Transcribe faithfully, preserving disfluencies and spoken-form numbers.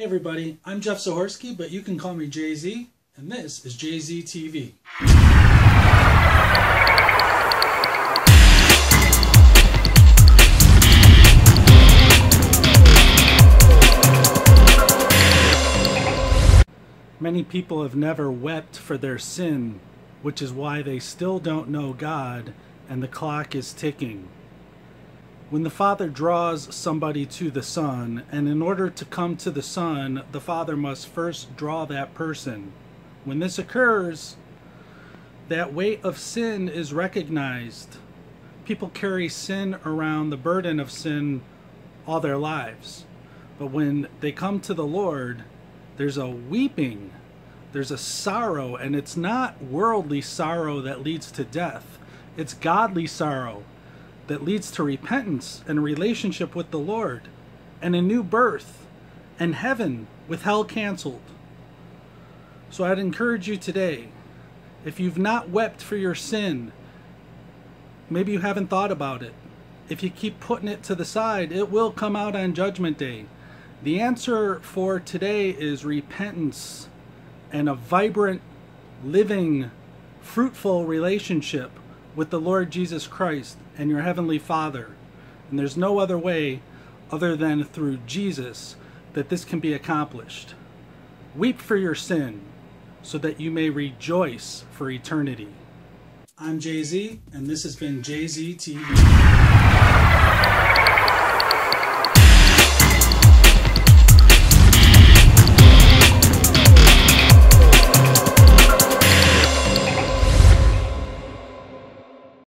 Hey everybody, I'm Jeff Zahorski, but you can call me Jay Z, and this is Jzee T V. Many people have never wept for their sin, which is why they still don't know God, and the clock is ticking. When the Father draws somebody to the Son, and in order to come to the Son, the Father must first draw that person. When this occurs, that weight of sin is recognized. People carry sin around, the burden of sin, all their lives. But when they come to the Lord, there's a weeping, there's a sorrow, and it's not worldly sorrow that leads to death. It's godly sorrow that leads to repentance and a relationship with the Lord and a new birth and heaven with hell canceled. So I'd encourage you today, if you've not wept for your sin, maybe you haven't thought about it. If you keep putting it to the side, it will come out on Judgment Day. The answer for today is repentance and a vibrant, living, fruitful relationship with the Lord Jesus Christ and your Heavenly Father. And there's no other way other than through Jesus that this can be accomplished. Weep for your sin so that you may rejoice for eternity. I'm Jay Z, and this has been Jzee T V.